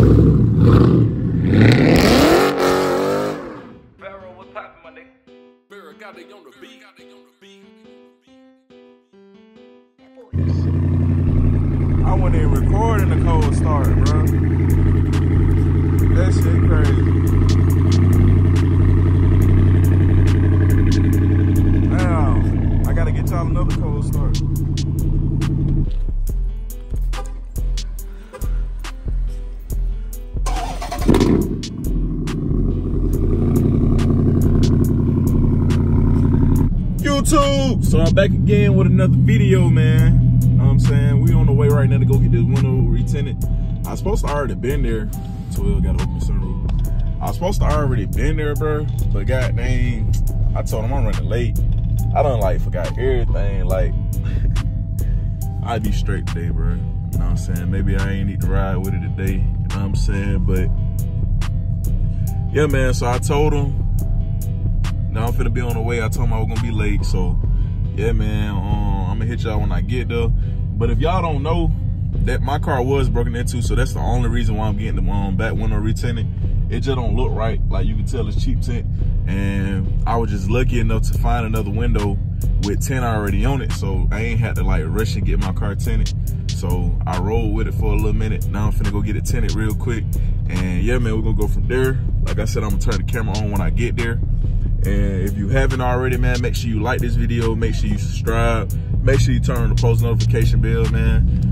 Pharaoh, what's poppin', my nigga? Pharaoh got it on the beat. I wasn't even recording the cold start, bro. That shit crazy. Damn, I gotta get y'all another cold start. YouTube! So I'm back again with another video, man. I'm saying we on the way right now to go get this window retinted. I was supposed to already been there. So we gotta open the sunroof. I was supposed to already been there, bro. But god dang, I told him I'm running late. I done like forgot everything. Like I'd be straight today, bro. You know what I'm saying? Maybe I ain't need to ride with it today. You know what I'm saying? But yeah, man. So I told him, now I'm finna be on the way. I told him I was gonna be late. So yeah, man. I'm gonna hit y'all when I get there. But if y'all don't know, that my car was broken into, so that's the only reason why I'm getting the back window retinted. It just don't look right. Like you can tell it's cheap tint. And I was just lucky enough to find another window with tint already on it. So I ain't had to like rush and get my car tinted. So I rolled with it for a little minute. Now I'm finna go get it tinted real quick. And yeah, man, we're gonna go from there. Like I said, I'm gonna turn the camera on when I get there. And if you haven't already, man, make sure you like this video. Make sure you subscribe. Make sure you turn on the post notification bell, man.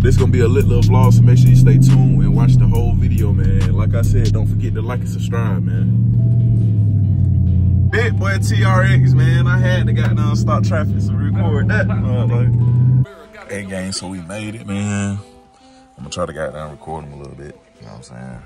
This is going to be a lit little vlog, so make sure you stay tuned and watch the whole video, man. Like I said, don't forget to like and subscribe, man. Big boy TRX, man. I had to goddamn stop traffic to record that. Hey, gang, so we made it, man. I'm going to try to goddamn record them a little bit. You know what I'm saying?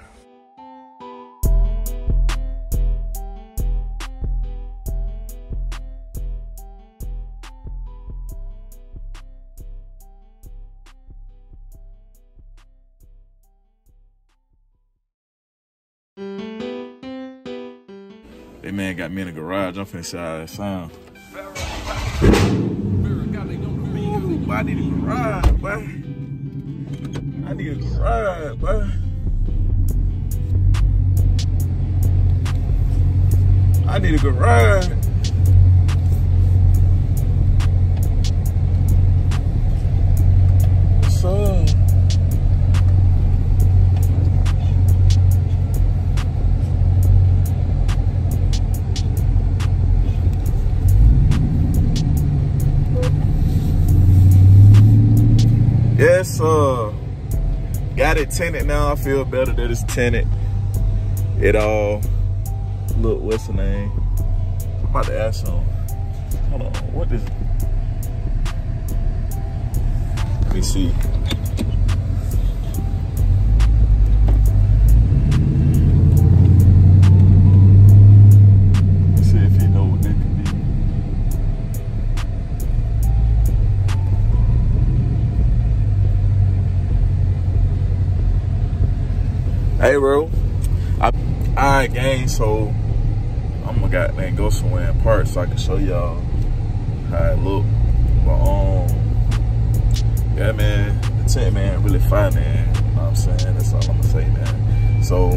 That man got me in the garage. I'm finna see how that sound. Ooh, boy, I need a garage, boy. I need a garage, boy. I need a garage. What's up? Yes, got it tinted now. I feel better that it's tinted. It all, look, what's the name? I'm about to ask him. Hold on, what is it? Let me see. Hey, bro. Alright, gang, so I'm gonna goddamn go somewhere and park so I can show y'all how it look. But, yeah, man, the tent, man, really fine, man. You know what I'm saying? That's all I'm gonna say, man. So,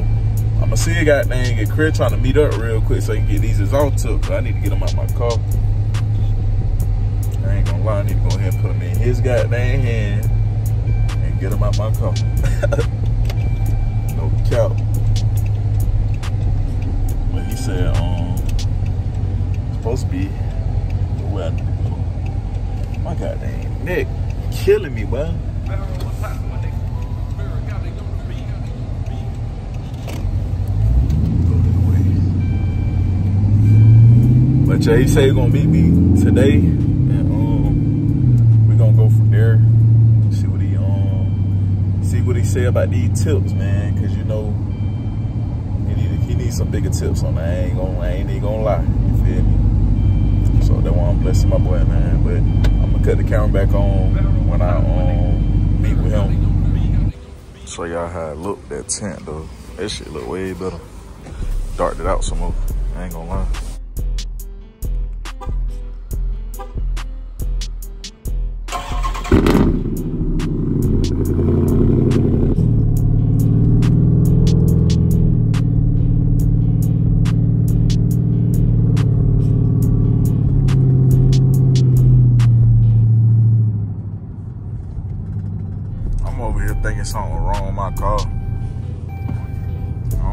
I'm gonna see a goddamn get Chris trying to meet up real quick so he can get these exhaust took, because I need to get them out of my car. I ain't gonna lie, I need to go ahead and put them in his goddamn hand and get them out of my car. Out. But he said, it's supposed to be the way I need to go. My god dang neck killing me, boy. But yeah, he said he's gonna meet me today, and we're gonna go from there. See what he say about these tips, man, because you know he needs some bigger tips on that. I ain't even gonna lie, you feel me? So that's why I'm blessing my boy, man. But I'm gonna cut the camera back on when I meet with him. Show y'all how it look, that tent though. That shit look way better. Darked it out some more. I ain't gonna lie. thinking something wrong with my car. I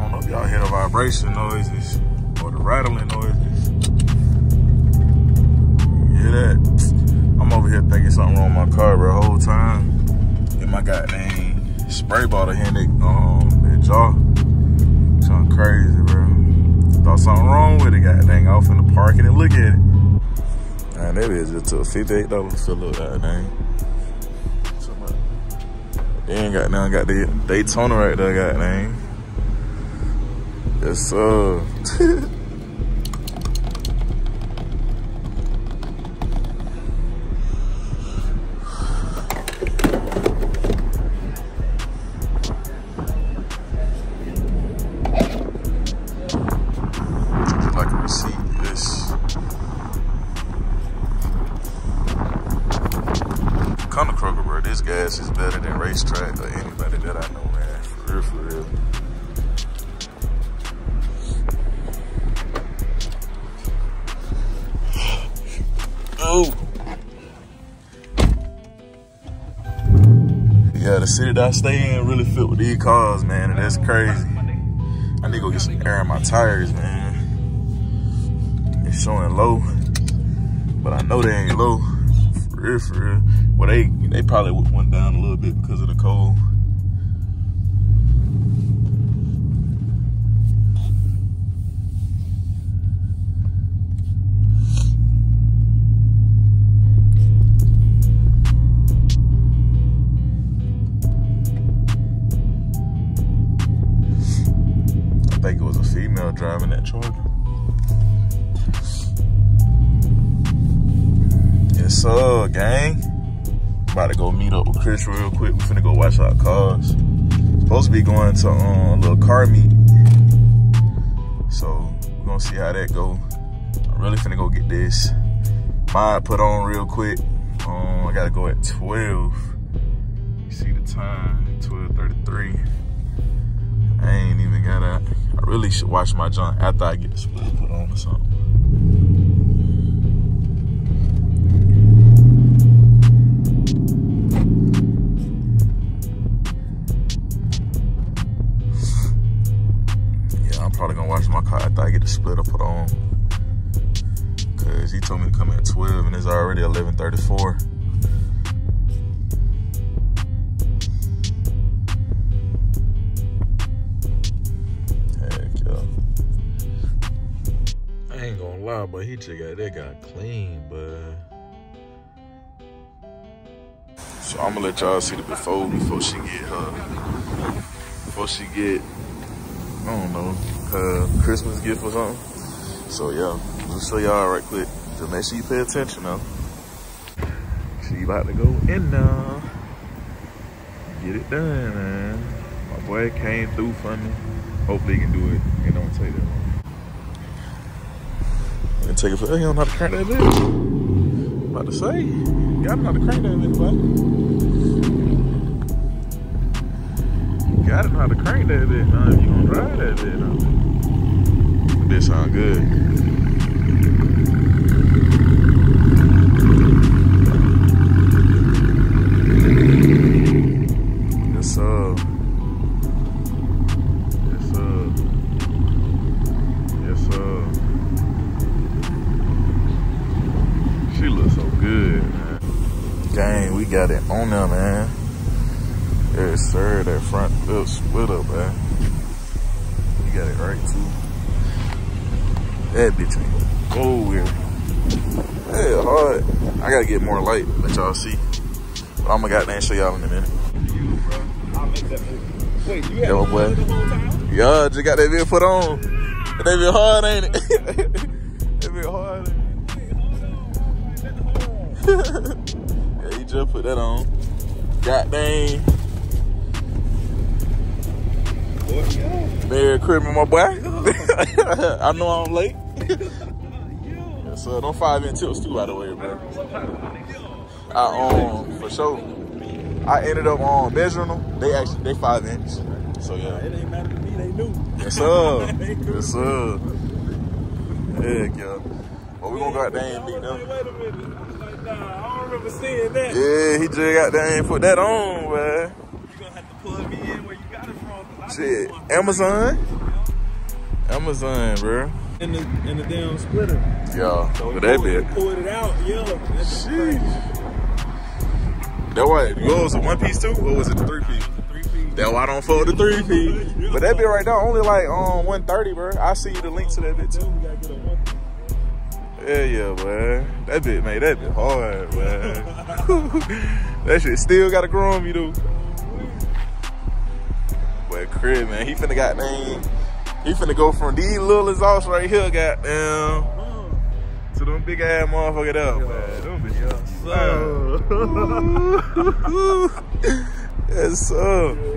don't know if y'all hear the vibration noises or the rattling noises. You hear that? I'm over here thinking something wrong with my car, bro, the whole time. And my goddamn spray bottle here in that jaw. Something crazy, bro. Thought something wrong with it, goddamn. I was finna park it and look at it. Man, that bitch just took $58 to look at, man. They ain't got nothing, got the Daytona right there, got name. Yes, sir. Gas is better than racetrack or anybody that I know, man. For real, for real. Oh! Yeah, the city that I stay in really fit with these cars, man, and that's crazy. I need to go get some air in my tires, man. It's showing low, but I know they ain't low. For real, for real. Well, they probably went down a little bit because of the cold. I think it was a female driving that Charger. Yes, sir, gang. About to go meet up with Chris real quick. We finna go watch our cars. Supposed to be going to a little car meet, so we're gonna see how that go. I'm really finna go get this mod put on real quick. I gotta go at 12. You see the time, 12:33. I ain't even got out. I really should watch my junk after I get the split put on or something. Probably gonna wash my car after I get the splitter put on, cause he told me to come at 12 and it's already 11:34. Heck yeah. I ain't gonna lie, but he just got that guy clean, but so I'ma let y'all see the before she get her, before she get, I don't know, Christmas gift or something. So yeah, we'll show y'all right quick. Just make sure you pay attention though. She about to go in now. Get it done, man. My boy came through for me. Hopefully he can do it. It don't take that long. I'm gonna take it for him. He don't know how to crank that bitch. I'm about to say, you gotta know how to crank that bitch, buddy. You gotta know how to crank that bitch, man. You gonna drive that bitch, man. That sound good. Yes, sir. Yes, sir. Yes, sir. She looks so good, man. Dang, we got it on now, man. Yes, sir. That front little split up, man. You got it right, too. That bitch ain't go weird. Hell, hard. I gotta get more light, let y'all see. But I'm gonna goddamn show y'all in a minute. You, bro. I'll make that move. Wait, you had yo, boy. The whole time? Yeah, just got that bit put on. That bit hard, ain't it? That bit hard, ain't it? Wait, hold on. Wait, hold on. Yeah, you just put that on. Goddamn. Yeah. Merry Christmas, my boy. I know I'm late. Yeah, so don't 5-inch tips too, by the way, bro. For sure. I ended up measuring them. They actually they 5-inch. So yeah. It ain't matter to me. They knew. Yes, sir. Yes, sir. Heck yeah. But we gonna go out there and beat them. Wait a minute. I don't remember seeing that. Yeah, he just got there and put that on, man. have to plug me in where you got it from. Shit, Amazon? Yeah. Amazon, bro. In the damn splitter. Yeah, so but that bit. Pulled it out, yeah. Sheesh. That way, it was a one-piece too, or was it the three-piece? That's why I don't fold the 3P. But that bit right now only like 130, bro. I see you the link to that bit too. Hell yeah, man. That bit made that bit hard, man. That shit still gotta grow on me though. But Crib, man, he finna goddamn, he finna go from these little exhausts right here, goddamn, to them big ass motherfucker up, man. Them bitches. Yes, sir.